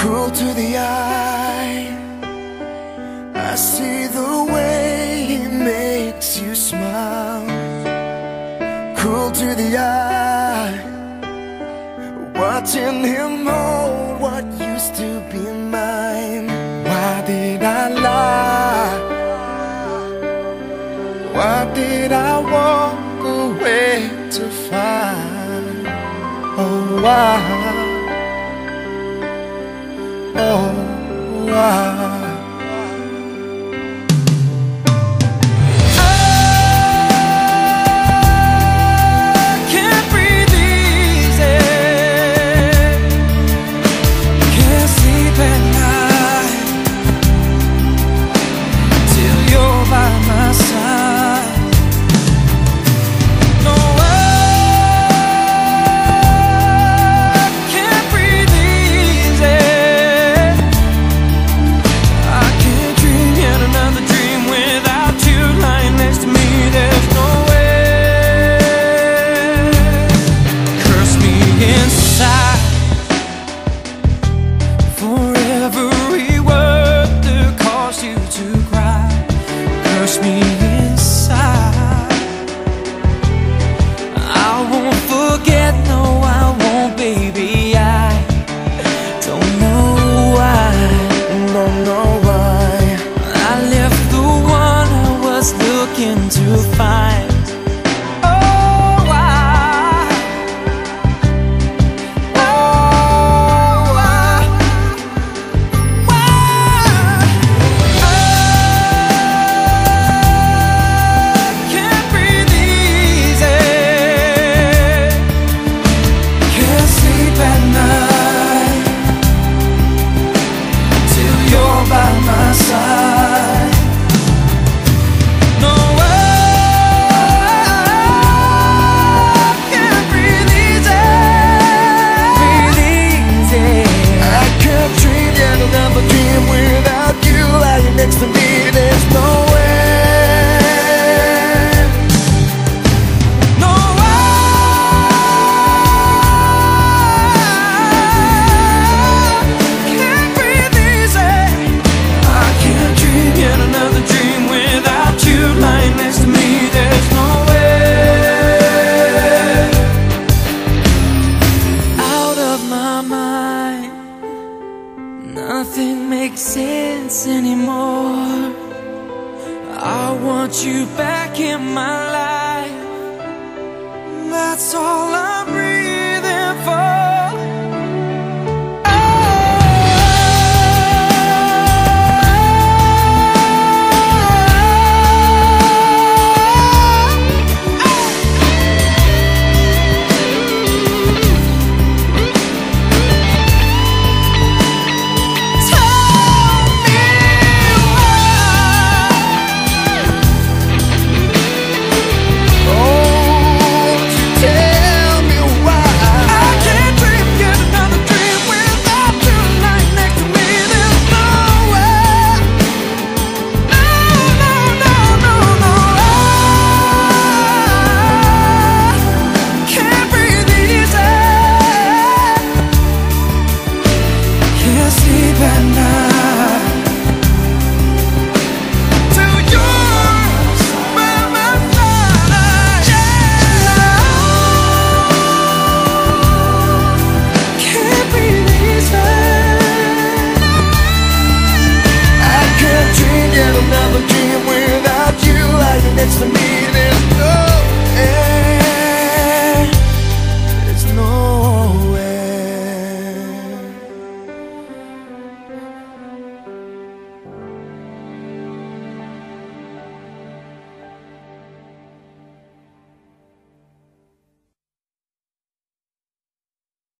cruel to the eye. I see the way he makes you smile. Cruel to the eye, watching him hold what used to be mine. Why did I lie? Why did I walk away to find? Oh, why? Oh, why? You back in my life, that's all I'm really